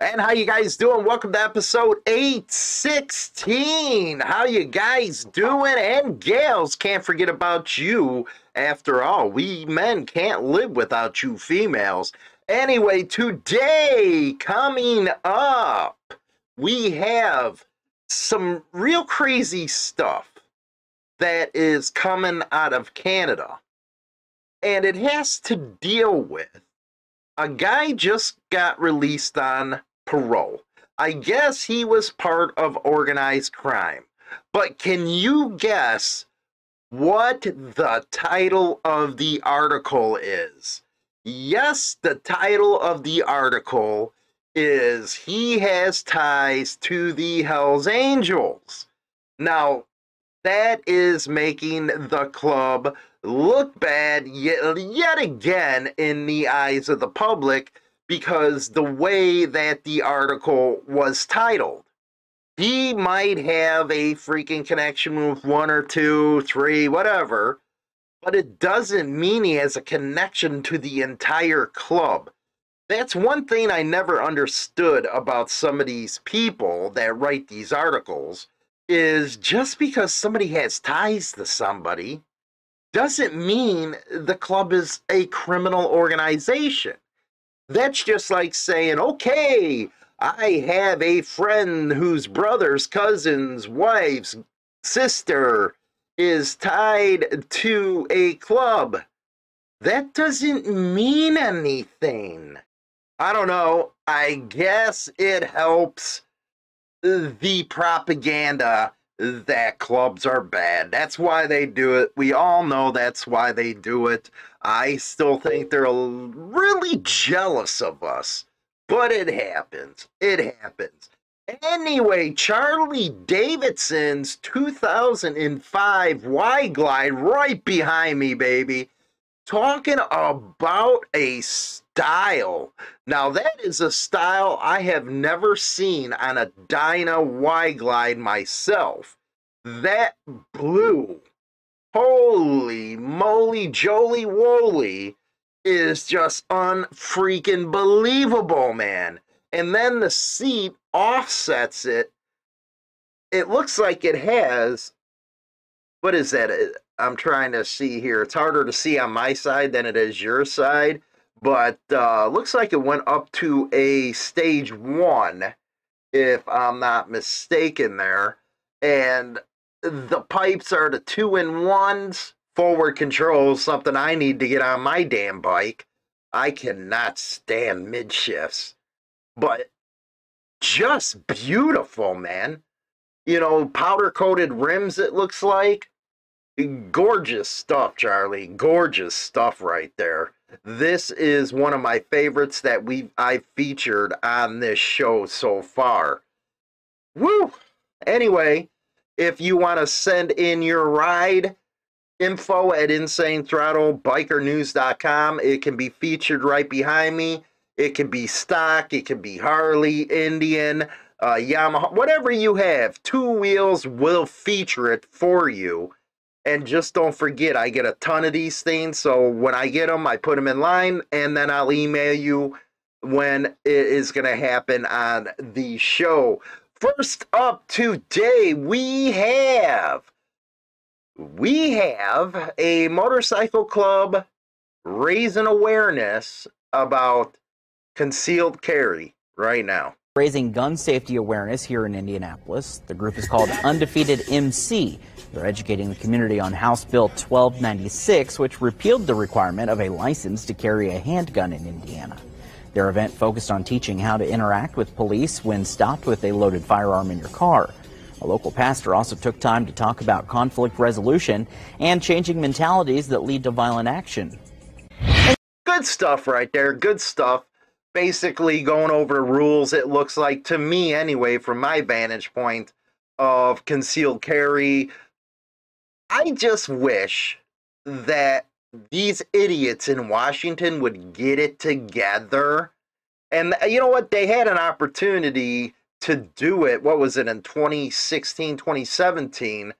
And how you guys doing? Welcome to episode 816. How you guys doing? And gals, can't forget about you. After all, we men can't live without you females. Anyway, today, coming up, we have some real crazy stuff that is coming out of Canada. And it has to deal with a guy just got released on parole. I guess he was part of organized crime. But can you guess what the title of the article is? Yes, the title of the article is "He Has Ties to the Hells Angels." Now, that is making the club look bad yet again in the eyes of the public, because the way that the article was titled, he might have a freaking connection with one or two, three, whatever, but it doesn't mean he has a connection to the entire club. That's one thing I never understood about some of these people that write these articles, is just because somebody has ties to somebody doesn't mean the club is a criminal organization. That's just like saying, okay, I have a friend whose brother's cousin's wife's sister is tied to a club. That doesn't mean anything. I don't know. I guess it helps the propaganda that clubs are bad. That's why they do it. We all know that's why they do it. I still think they're really jealous of us, but it happens. It happens. Anyway, Charlie Davidson's 2005 Y-Glide, right behind me, baby, talking about a style. Now, that is a style I have never seen on a Dyna Y-Glide myself. That blue, holy moly, joly woly, is just unfreaking believable, man. And then the seat offsets it. It looks like it has, what is that? I'm trying to see here. It's harder to see on my side than it is your side, but looks like it went up to a stage 1, if I'm not mistaken there. And the pipes are the 2-in-1s. Forward controls, something I need to get on my damn bike. I cannot stand mid-shifts, but just beautiful, man. You know, powder-coated rims, it looks like. Gorgeous stuff, Charlie. Gorgeous stuff right there. This is one of my favorites that I've featured on this show so far. Woo! Anyway, if you want to send in your ride, info@InsaneThrottleBikerNews.com. It can be featured right behind me. It can be stock. It can be Harley, Indian, Yamaha. Whatever you have, two wheels will feature it for you. And just don't forget, I get a ton of these things, so when I get them, I put them in line, and then I'll email you when it is going to happen on the show. First up today, we have a motorcycle club raising awareness about concealed carry right now. Raising gun safety awareness here in Indianapolis. The group is called Undefeated MC. They're educating the community on House Bill 1296, which repealed the requirement of a license to carry a handgun in Indiana. Their event focused on teaching how to interact with police when stopped with a loaded firearm in your car. A local pastor also took time to talk about conflict resolution and changing mentalities that lead to violent action. Good stuff right there. Good stuff. Basically going over rules, it looks like, to me anyway, from my vantage point, of concealed carry. I just wish that these idiots in Washington would get it together. And you know what? They had an opportunity to do it, what was it, in 2016, 2017,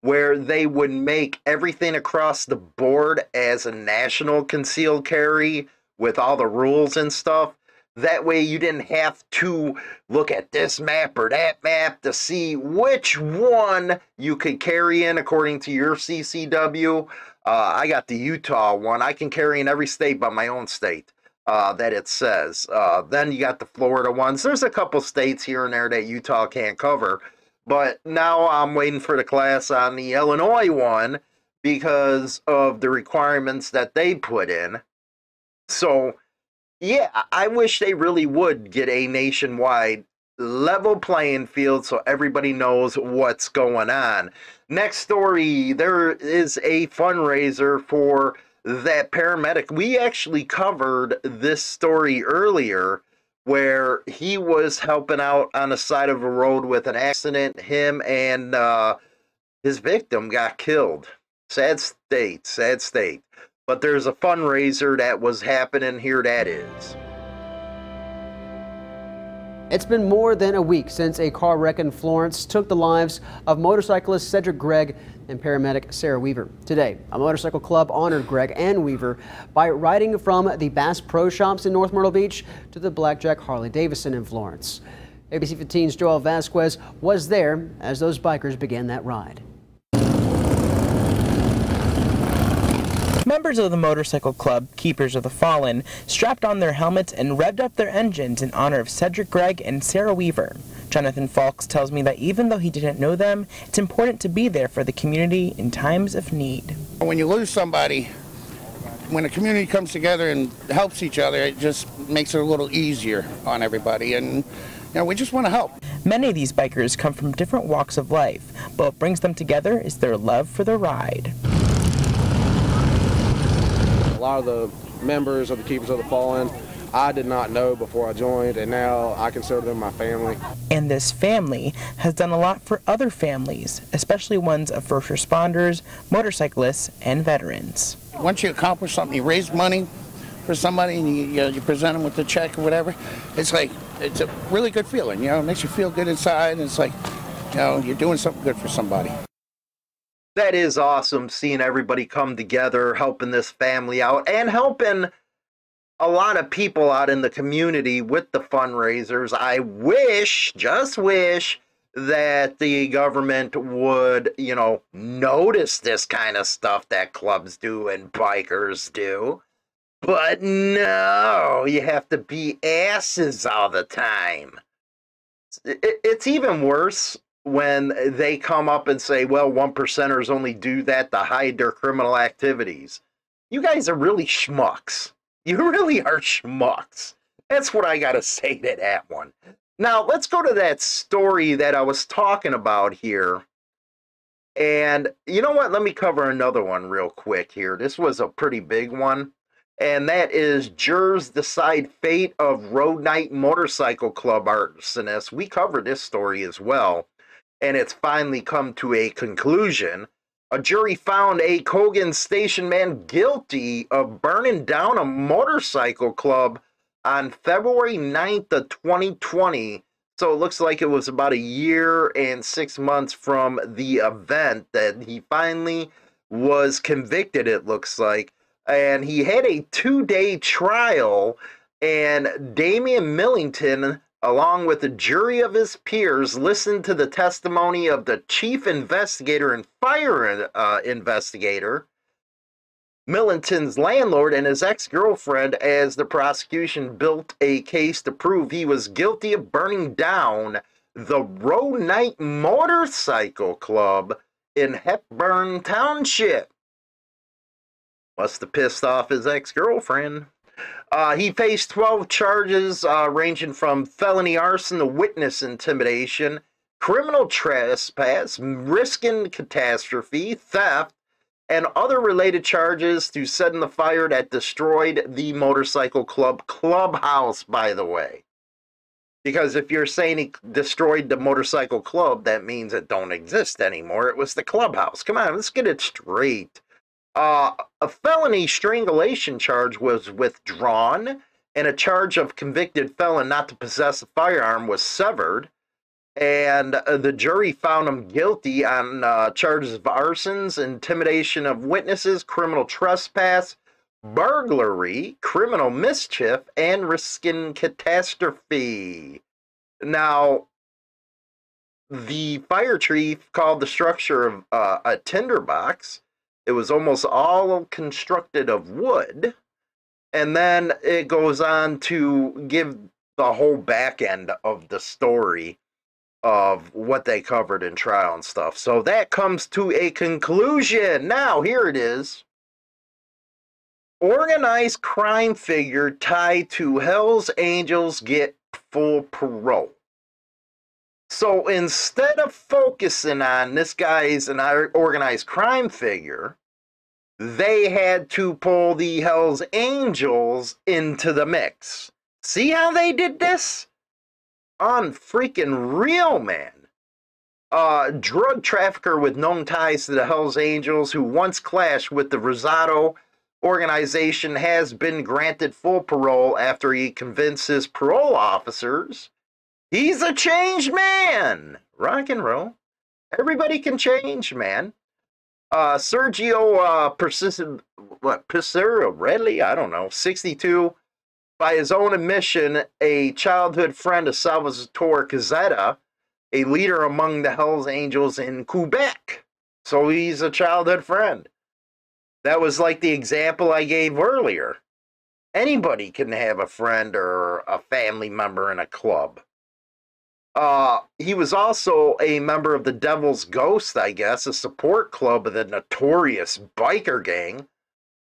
where they would make everything across the board as a national concealed carry with all the rules and stuff. That way you didn't have to look at this map or that map to see which one you could carry in according to your CCW. I got the Utah one. I can carry in every state but my own state that it says. Then you got the Florida ones. There's a couple states here and there that Utah can't cover. But now I'm waiting for the class on the Illinois one because of the requirements that they put in. So, yeah, I wish they really would get a nationwide level playing field so everybody knows what's going on. Next story, there is a fundraiser for that paramedic. We actually covered this story earlier where he was helping out on the side of a road with an accident. Him and his victim got killed. Sad state, sad state. But there's a fundraiser that was happening here that is. It's been more than a week since a car wreck in Florence took the lives of motorcyclist Cedric Gregg and paramedic Sarah Weaver. Today, a motorcycle club honored Gregg and Weaver by riding from the Bass Pro Shops in North Myrtle Beach to the Blackjack Harley-Davidson in Florence. ABC 15's Joel Vasquez was there as those bikers began that ride. Members of the motorcycle club, Keepers of the Fallen, strapped on their helmets and revved up their engines in honor of Cedric Gregg and Sarah Weaver. Jonathan Falks tells me that even though he didn't know them, it's important to be there for the community in times of need. When you lose somebody, when a community comes together and helps each other, it just makes it a little easier on everybody, and you know, we just want to help. Many of these bikers come from different walks of life, but what brings them together is their love for the ride. A lot of the members of the Keepers of the Fallen, I did not know before I joined, and now I consider them my family. And this family has done a lot for other families, especially ones of first responders, motorcyclists, and veterans. Once you accomplish something, you raise money for somebody, and you present them with the check or whatever, it's like, it's a really good feeling, you know, it makes you feel good inside, and it's like, you know, you're doing something good for somebody. That is awesome, seeing everybody come together, helping this family out, and helping a lot of people out in the community with the fundraisers. I wish, just wish, that the government would, you know, notice this kind of stuff that clubs do and bikers do. But no, you have to be asses all the time. It's even worse when they come up and say, well, one percenters only do that to hide their criminal activities. You guys are really schmucks. You really are schmucks. That's what I gotta say to that one. Now, let's go to that story that I was talking about here. And you know what? Let me cover another one real quick here. This was a pretty big one. And that is jurors decide fate of Road Knight Motorcycle Club arsonist. We covered this story as well, and it's finally come to a conclusion. A jury found a Kogan station man guilty of burning down a motorcycle club on February 9th of 2020. So it looks like it was about a year and 6 months from the event that he finally was convicted, it looks like. And he had a 2-day trial, and Damian Millington, along with a jury of his peers, listened to the testimony of the chief investigator and fire investigator, Millington's landlord, and his ex-girlfriend as the prosecution built a case to prove he was guilty of burning down the Road Knight Motorcycle Club in Hepburn Township. Must have pissed off his ex-girlfriend. He faced 12 charges ranging from felony arson to witness intimidation, criminal trespass, risking catastrophe, theft, and other related charges to setting the fire that destroyed the motorcycle club clubhouse, by the way. Because if you're saying he destroyed the motorcycle club, that means it don't exist anymore. It was the clubhouse. Come on, let's get it straight. A felony strangulation charge was withdrawn, and a charge of convicted felon not to possess a firearm was severed, and the jury found him guilty on charges of arson, intimidation of witnesses, criminal trespass, burglary, criminal mischief, and risking catastrophe. Now, the fire chief called the structure of a tinderbox. It was almost all constructed of wood. And then it goes on to give the whole back end of the story of what they covered in trial and stuff. So that comes to a conclusion. Now, here it is. Organized crime figure tied to Hells Angels get full parole. So instead of focusing on this guy is an organized crime figure, they had to pull the Hells Angels into the mix. See how they did this? Unfreaking real, man. Drug trafficker with known ties to the Hells Angels who once clashed with the Rizzuto organization has been granted full parole after he convinces parole officers he's a changed man. Rock and roll. Everybody can change, man. Sergio Piccirilli, I don't know, 62, by his own admission, a childhood friend of Salvatore Cazzetta, a leader among the Hells Angels in Quebec. So he's a childhood friend. That was like the example I gave earlier. Anybody can have a friend or a family member in a club. He was also a member of the Devil's Ghost, I guess, a support club of the notorious biker gang.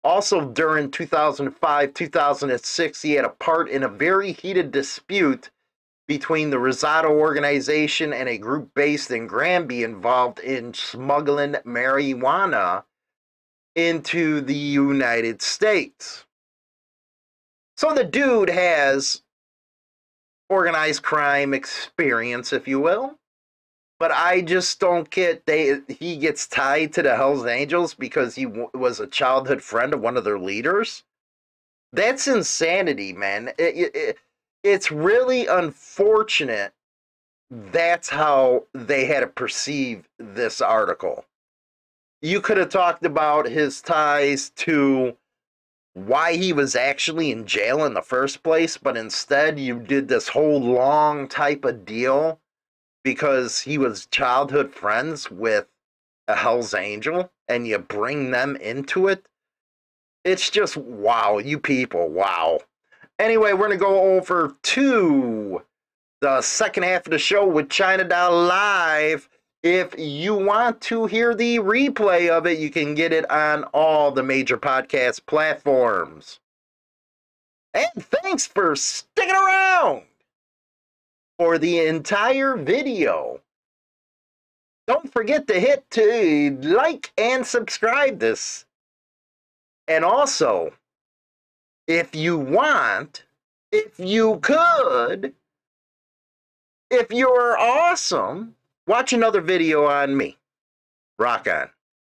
Also, during 2005-2006, he had a part in a very heated dispute between the Rizzuto organization and a group based in Granby involved in smuggling marijuana into the United States. So the dude has organized crime experience, if you will. But I just don't get he gets tied to the Hells Angels because he was a childhood friend of one of their leaders. That's insanity, man. It's really unfortunate. That's how they had to perceive this article. You could have talked about his ties to why he was actually in jail in the first place, but instead you did this whole long type of deal because he was childhood friends with a Hells Angel and you bring them into it. It's just, wow, you people, wow. Anyway, we're going to go over to the second half of the show with China Doll Live. If you want to hear the replay of it, you can get it on all the major podcast platforms. And thanks for sticking around for the entire video. Don't forget to hit to like and subscribe this. And also, if you want, if you could, if you're awesome, watch another video on me. Rock on.